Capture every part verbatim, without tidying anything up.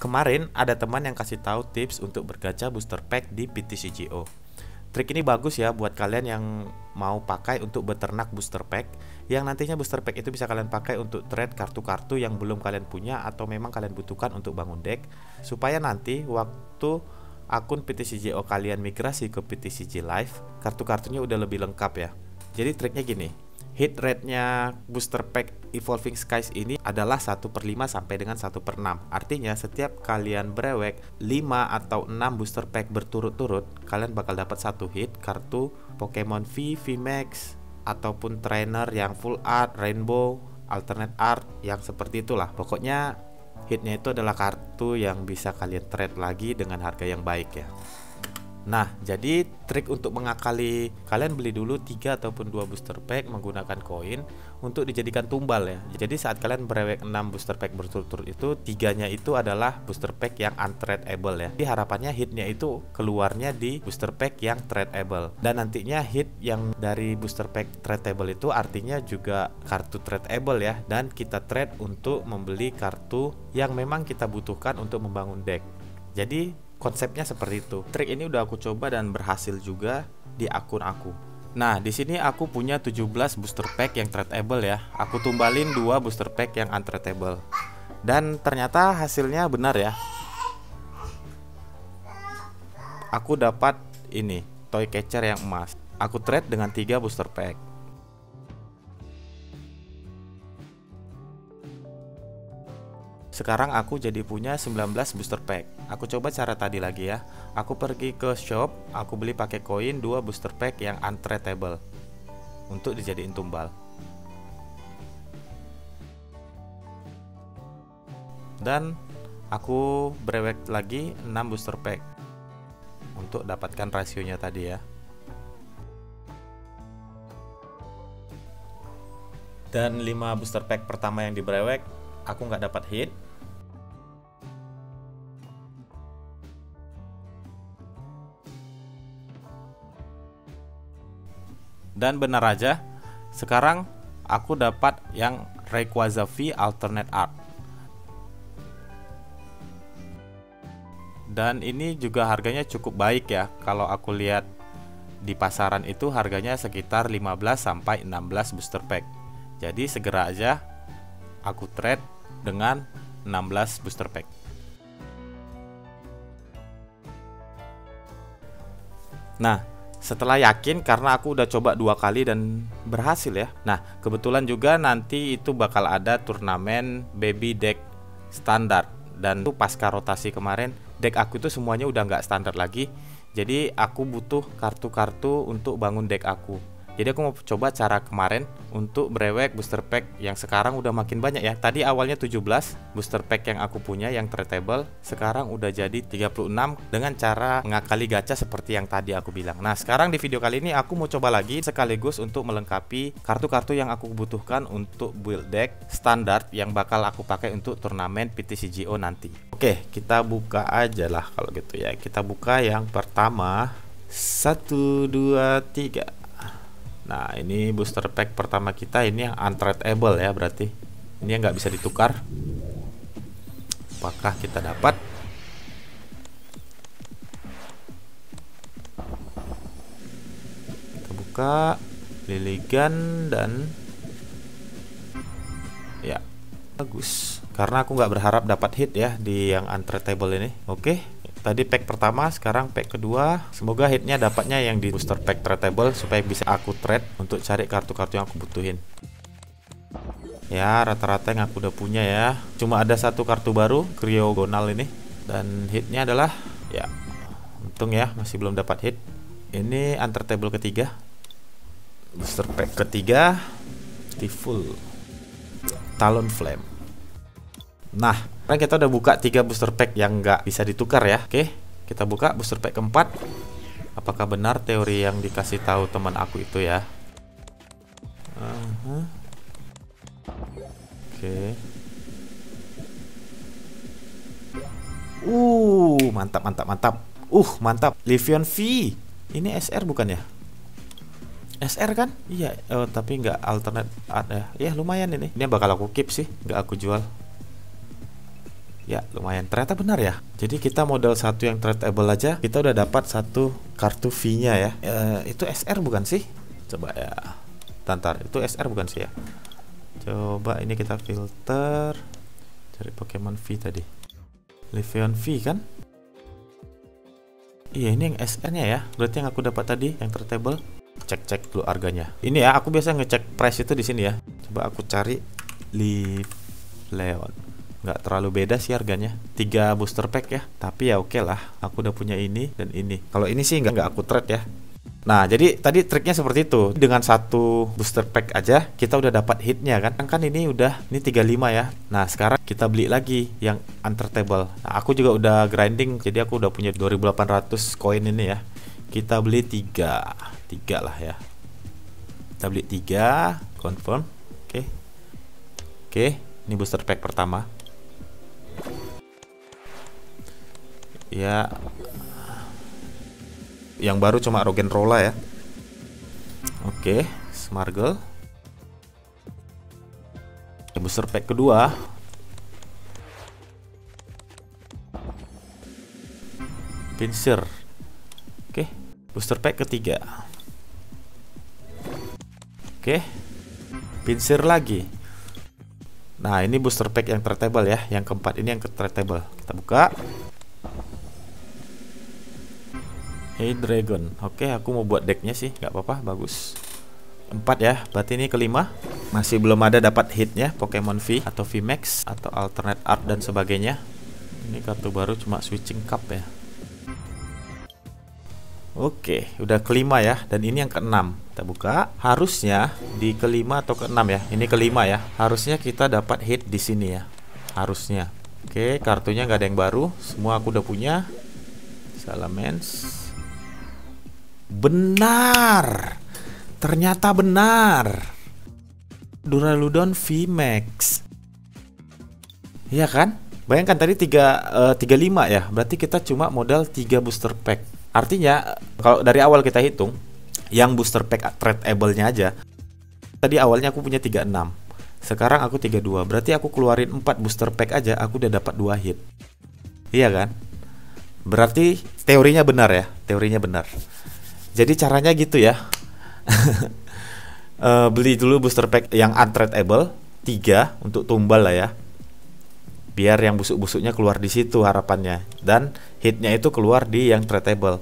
Kemarin ada teman yang kasih tahu tips untuk bergacha booster pack di P T C G O. Trik ini bagus ya buat kalian yang mau pakai untuk beternak booster pack, yang nantinya booster pack itu bisa kalian pakai untuk trade kartu-kartu yang belum kalian punya atau memang kalian butuhkan untuk bangun deck, supaya nanti waktu akun P T C G O kalian migrasi ke P T C G Live, kartu-kartunya udah lebih lengkap ya. Jadi triknya gini. Hit rate-nya booster pack Evolving Skies ini adalah satu per lima sampai dengan satu per enam. Artinya setiap kalian brewek lima atau enam booster pack berturut-turut, kalian bakal dapat satu hit kartu Pokemon V, V MAX, ataupun trainer yang Full Art, Rainbow, Alternate Art, yang seperti itulah. Pokoknya hitnya itu adalah kartu yang bisa kalian trade lagi dengan harga yang baik ya. Nah, jadi trik untuk mengakali, kalian beli dulu tiga ataupun dua booster pack menggunakan koin untuk dijadikan tumbal ya. Jadi saat kalian berewek enam booster pack berturut-turut itu, tiganya itu adalah booster pack yang untradeable ya. Jadi harapannya hitnya itu keluarnya di booster pack yang tradeable. Dan nantinya hit yang dari booster pack tradeable itu artinya juga kartu tradeable ya. Dan kita trade untuk membeli kartu yang memang kita butuhkan untuk membangun deck. Jadi konsepnya seperti itu. Trik ini udah aku coba dan berhasil juga di akun aku. Nah, di sini aku punya tujuh belas booster pack yang tradable ya. Aku tumbalin dua booster pack yang untradable. Dan ternyata hasilnya benar ya. Aku dapat ini, Toy Catcher yang emas. Aku trade dengan tiga booster pack. Sekarang aku jadi punya sembilan belas booster pack. Aku coba cara tadi lagi ya. Aku pergi ke shop, aku beli pakai koin dua booster pack yang untradable untuk dijadiin tumbal. Dan aku brewek lagi enam booster pack untuk dapatkan rasionya tadi ya. Dan lima booster pack pertama yang dibrewek aku nggak dapat hit. Dan benar aja, sekarang aku dapat yang Rayquaza V Alternate Art. Dan ini juga harganya cukup baik ya. Kalau aku lihat di pasaran itu harganya sekitar lima belas sampai enam belas booster pack. Jadi segera aja aku trade dengan enam belas booster pack. Nah, setelah yakin karena aku udah coba dua kali dan berhasil ya. Nah, kebetulan juga nanti itu bakal ada turnamen baby deck standar. Dan itu pasca rotasi kemarin, deck aku itu semuanya udah nggak standar lagi. Jadi aku butuh kartu-kartu untuk bangun deck aku. Jadi aku mau coba cara kemarin untuk brewek booster pack yang sekarang udah makin banyak ya. Tadi awalnya tujuh belas booster pack yang aku punya yang tradable, sekarang udah jadi tiga puluh enam dengan cara mengakali gacha seperti yang tadi aku bilang. Nah, sekarang di video kali ini aku mau coba lagi sekaligus untuk melengkapi kartu-kartu yang aku butuhkan untuk build deck standar yang bakal aku pakai untuk turnamen P T C G O nanti. Oke, kita buka aja lah kalau gitu ya. Kita buka yang pertama. satu dua tiga. Nah, ini booster pack pertama kita, ini yang untradable ya, berarti ini yang nggak bisa ditukar. Apakah kita dapat? Kita buka Liligan dan ya, bagus. Karena aku nggak berharap dapat hit ya di yang untradable ini. Oke. Tadi pack pertama, sekarang pack kedua. Semoga hitnya dapatnya yang di booster pack tradable supaya bisa aku trade untuk cari kartu-kartu yang aku butuhin. Ya, rata-rata yang aku udah punya ya. Cuma ada satu kartu baru, Kryogonal ini. Dan hitnya adalah, ya, untung ya masih belum dapat hit. Ini untradable ketiga, booster pack ketiga, Tiful, Talon Flame. Nah, sekarang kita udah buka tiga booster pack yang nggak bisa ditukar ya. Oke, kita buka booster pack keempat. Apakah benar teori yang dikasih tahu teman aku itu ya? Uh-huh. Oke. Uh, mantap, mantap, mantap. Uh, mantap. Leon V. Ini S R bukan ya? S R kan? Iya. Oh, tapi nggak alternate art ya. Ya lumayan ini. Ini bakal aku keep sih, nggak aku jual. Ya, lumayan. Ternyata benar ya. Jadi kita modal satu yang tradable aja, kita udah dapat satu kartu V-nya ya. E, itu S R bukan sih? Coba ya. Tantar, itu S R bukan sih ya? Coba ini kita filter. Cari Pokemon V tadi. Leon V kan? Iya, ini yang S R-nya ya. Berarti yang aku dapat tadi yang tradable. Cek-cek dulu harganya. Ini ya, aku biasa ngecek price itu di sini ya. Coba aku cari Leon. Nggak terlalu beda sih harganya, tiga booster pack ya, tapi ya oke okay lah, aku udah punya ini dan ini. Kalau ini sih nggak nggak aku trade ya. Nah, jadi tadi triknya seperti itu, dengan satu booster pack aja kita udah dapat hitnya kan. Kan ini udah, ini tiga puluh lima ya. Nah, sekarang kita beli lagi yang untradable. Nah, aku juga udah grinding, jadi aku udah punya dua ribu delapan ratus koin ini ya. Kita beli tiga tiga lah ya. Kita beli tiga, confirm. Oke okay. Oke okay, ini booster pack pertama. Ya, yang baru cuma Rogen Rola ya. Oke, okay, Smargel. Booster pack kedua. Pinsir. Oke, okay, booster pack ketiga. Oke, okay, Pinsir lagi. Nah, ini booster pack yang tradable ya. Yang keempat ini yang tradable. Kita buka. Hey Dragon, oke okay, aku mau buat decknya sih, nggak apa-apa, bagus. Empat ya, berarti ini kelima. Masih belum ada dapat hitnya, Pokemon V atau V MAX atau Alternate Art dan sebagainya. Ini kartu baru cuma Switching Cup ya. Oke, okay, udah kelima ya, dan ini yang keenam. Kita buka, harusnya di kelima atau keenam ya. Ini kelima ya, harusnya kita dapat hit di sini ya, harusnya. Oke, okay, kartunya nggak ada yang baru, semua aku udah punya. Salamence. Benar, ternyata benar. Duraludon V MAX. Iya kan? Bayangkan tadi tiga, uh, tiga puluh lima ya. Berarti kita cuma modal tiga booster pack. Artinya kalau dari awal kita hitung yang booster pack tradable-nya aja. Tadi awalnya aku punya tiga puluh enam. Sekarang aku tiga puluh dua. Berarti aku keluarin empat booster pack aja aku udah dapat dua hit. Iya kan? Berarti teorinya benar ya. Teorinya benar. Jadi caranya gitu ya. uh, Beli dulu booster pack yang untradable tiga untuk tumbal lah ya. Biar yang busuk-busuknya keluar di situ harapannya. Dan hitnya itu keluar di yang tradable.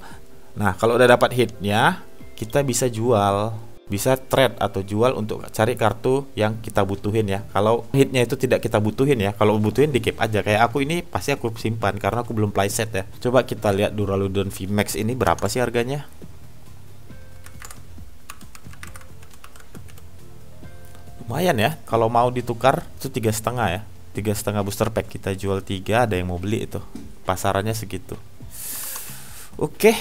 Nah, kalau udah dapat hitnya, kita bisa jual, bisa trade atau jual untuk cari kartu yang kita butuhin ya. Kalau hitnya itu tidak kita butuhin ya, kalau butuhin di keep aja. Kayak aku ini pasti aku simpan karena aku belum playset ya. Coba kita lihat Duraludon V MAX ini berapa sih harganya. Lumayan ya, kalau mau ditukar itu tiga setengah ya, tiga setengah booster pack kita jual tiga, ada yang mau beli itu, pasarannya segitu. Oke,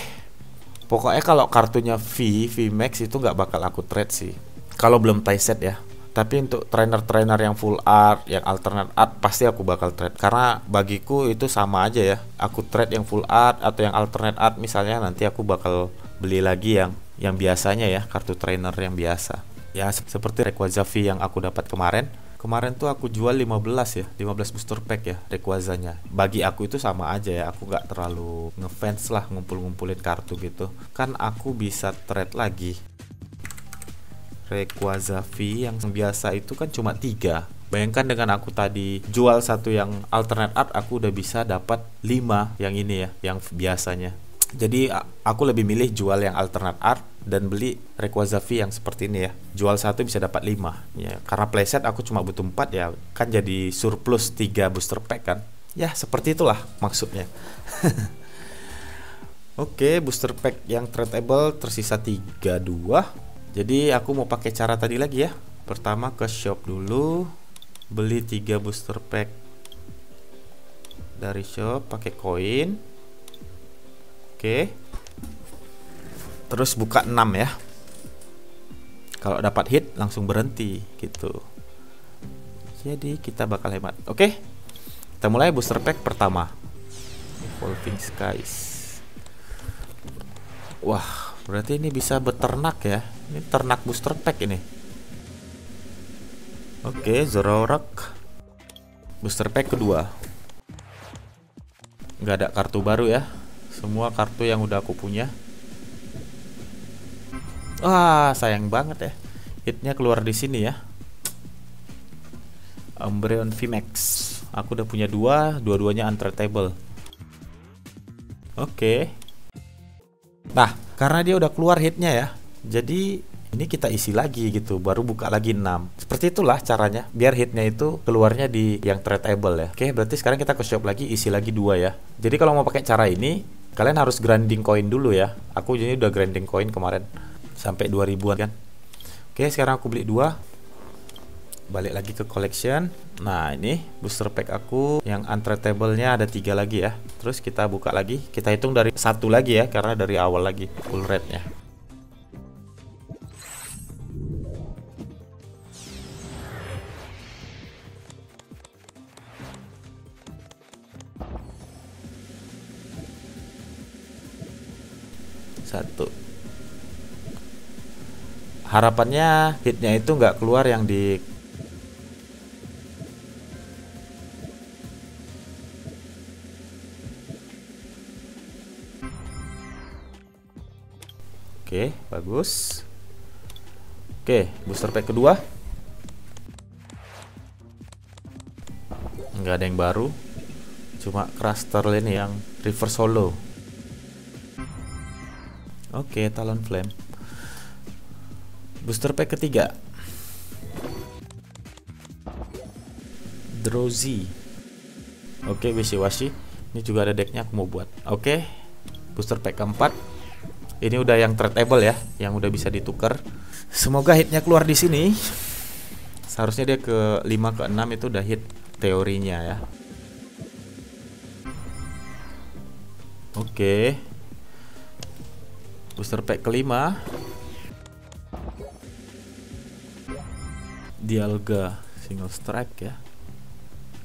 pokoknya kalau kartunya V, V MAX itu nggak bakal aku trade sih, kalau belum tie set ya. Tapi untuk trainer-trainer yang full art, yang alternate art pasti aku bakal trade, karena bagiku itu sama aja ya. Aku trade yang full art atau yang alternate art misalnya, nanti aku bakal beli lagi yang yang biasanya ya, kartu trainer yang biasa. Ya, seperti Rayquaza V yang aku dapat kemarin. Kemarin tuh aku jual lima belas ya, lima belas booster pack ya Rayquazanya. Bagi aku itu sama aja ya, aku nggak terlalu ngefans lah ngumpul-ngumpulin kartu gitu. Kan aku bisa trade lagi. Rayquaza V yang biasa itu kan cuma tiga. Bayangkan dengan aku tadi jual satu yang alternate art, aku udah bisa dapat lima yang ini ya, yang biasanya. Jadi aku lebih milih jual yang alternate art dan beli Rayquaza V yang seperti ini ya. Jual satu bisa dapat lima ya. Karena playset aku cuma butuh empat ya. Kan jadi surplus tiga booster pack kan. Ya seperti itulah maksudnya. Oke, okay, booster pack yang tradable tersisa tiga puluh dua. Jadi aku mau pakai cara tadi lagi ya. Pertama ke shop dulu, beli tiga booster pack dari shop pakai koin. Oke, okay. Terus buka enam ya. Kalau dapat hit langsung berhenti gitu. Jadi kita bakal hemat. Oke, okay. Kita mulai booster pack pertama, Evolving Skies. Wah, berarti ini bisa beternak ya. Ini ternak booster pack ini. Oke, okay, Zoro Rock. Booster pack kedua. nggak ada kartu baru ya. Semua kartu yang udah aku punya. Ah, sayang banget ya. Hitnya keluar di sini ya. Umbreon V MAX. Aku udah punya dua, dua-duanya untradeable. Oke. Okay. Nah, karena dia udah keluar hitnya ya. Jadi ini kita isi lagi gitu, baru buka lagi enam. Seperti itulah caranya, biar hitnya itu keluarnya di yang tradeable ya. Oke, okay, berarti sekarang kita ke shop lagi, isi lagi dua ya. Jadi kalau mau pakai cara ini, kalian harus grinding coin dulu ya. Aku jadi udah grinding coin kemarin sampai dua ribuan kan. Oke, okay, sekarang aku beli dua. Balik lagi ke collection. Nah, ini booster pack aku yang untradeable-nya ada tiga lagi ya. Terus kita buka lagi, kita hitung dari satu lagi ya, karena dari awal lagi full rate-nya. Satu. Harapannya hitnya itu nggak keluar yang di Oke, bagus. Oke, booster pack kedua. Nggak ada yang baru, cuma Cluster Lane yang reverse solo. Oke, Talon Flame. Booster pack ketiga. Drowsy. Oke, Wishy-Washy. Ini juga ada decknya aku mau buat. Oke, booster pack keempat. Ini udah yang tradable ya, yang udah bisa ditukar. Semoga hitnya keluar di sini. Seharusnya dia ke lima ke enam itu udah hit teorinya ya. Oke. Booster pack kelima. Dialga single strike ya.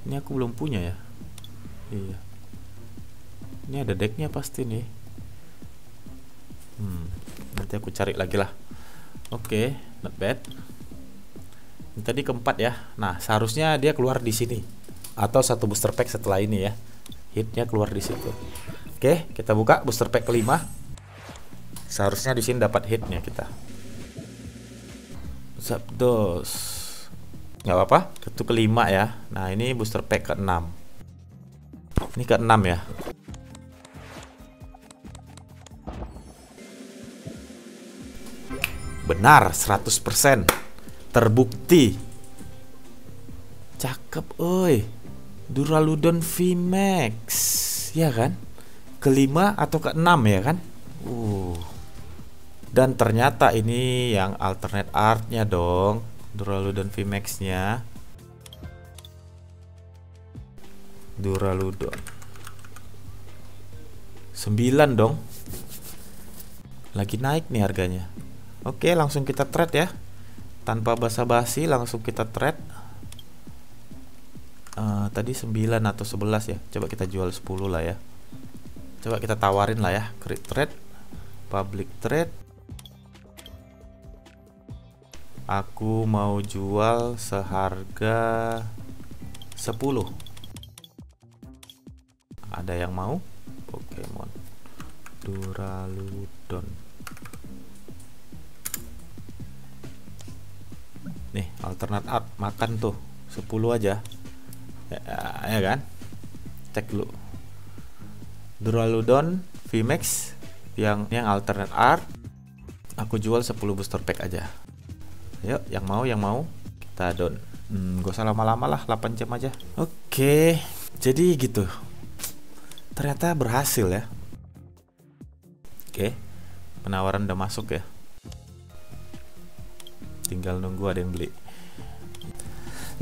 Ini aku belum punya ya. Iya. Ini ada decknya pasti nih. Hmm, nanti aku cari lagi lah. Oke, okay, not bad. Ini tadi keempat ya. Nah, seharusnya dia keluar di sini atau satu booster pack setelah ini ya. Hitnya keluar di situ. Oke, okay, kita buka booster pack kelima. Seharusnya di sini dapat hitnya kita. Zapdos. Nggak apa-apa, itu kelima ya. Nah, ini booster pack keenam. Ini keenam ya. Benar, seratus persen terbukti. Cakep, oi. Duraludon V MAX, ya kan? Kelima atau keenam ya kan? Uh. Dan ternyata ini yang alternate art-nya dong, Duraludon V MAX-nya. Duraludon. sembilan dong. Lagi naik nih harganya. Oke, langsung kita trade ya. Tanpa basa-basi langsung kita trade. uh, Tadi sembilan atau sebelas ya. Coba kita jual sepuluh lah ya. Coba kita tawarin lah ya. Create trade, public trade. Aku mau jual seharga sepuluh. Ada yang mau? Pokemon Duraludon. Nih, alternate art makan tuh sepuluh aja. Ya, ya kan? Cek dulu. Duraludon V MAX yang yang alternate art aku jual sepuluh booster pack aja. Yuk, yang mau yang mau kita down. Hmm, gak usah lama-lama lah, delapan jam aja. Oke. Jadi gitu. Ternyata berhasil ya. Oke. Penawaran udah masuk ya. Tinggal nunggu ada yang beli.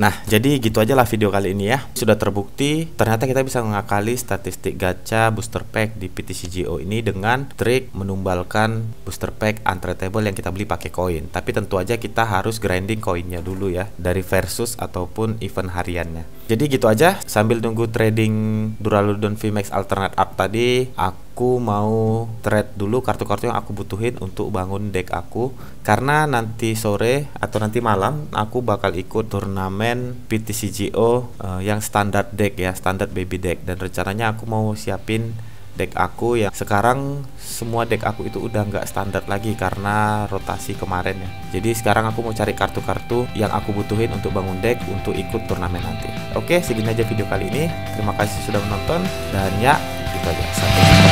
Nah, jadi gitu aja lah video kali ini ya. Sudah terbukti ternyata kita bisa mengakali statistik gacha booster pack di P T C G O ini dengan trik menumbalkan booster pack untradeable yang kita beli pakai koin. Tapi tentu aja kita harus grinding koinnya dulu ya, dari versus ataupun event hariannya. Jadi gitu aja, sambil nunggu trading Duraludon V MAX alternate art tadi, aku aku mau trade dulu kartu-kartu yang aku butuhin untuk bangun deck aku, karena nanti sore atau nanti malam aku bakal ikut turnamen P T C G O uh, yang standar deck ya, standar baby deck, dan rencananya aku mau siapin deck aku yang sekarang semua deck aku itu udah nggak standar lagi karena rotasi kemarin ya. Jadi sekarang aku mau cari kartu-kartu yang aku butuhin untuk bangun deck untuk ikut turnamen nanti. Oke, segini aja video kali ini. Terima kasih sudah menonton dan ya, itu aja. Sampai jumpa.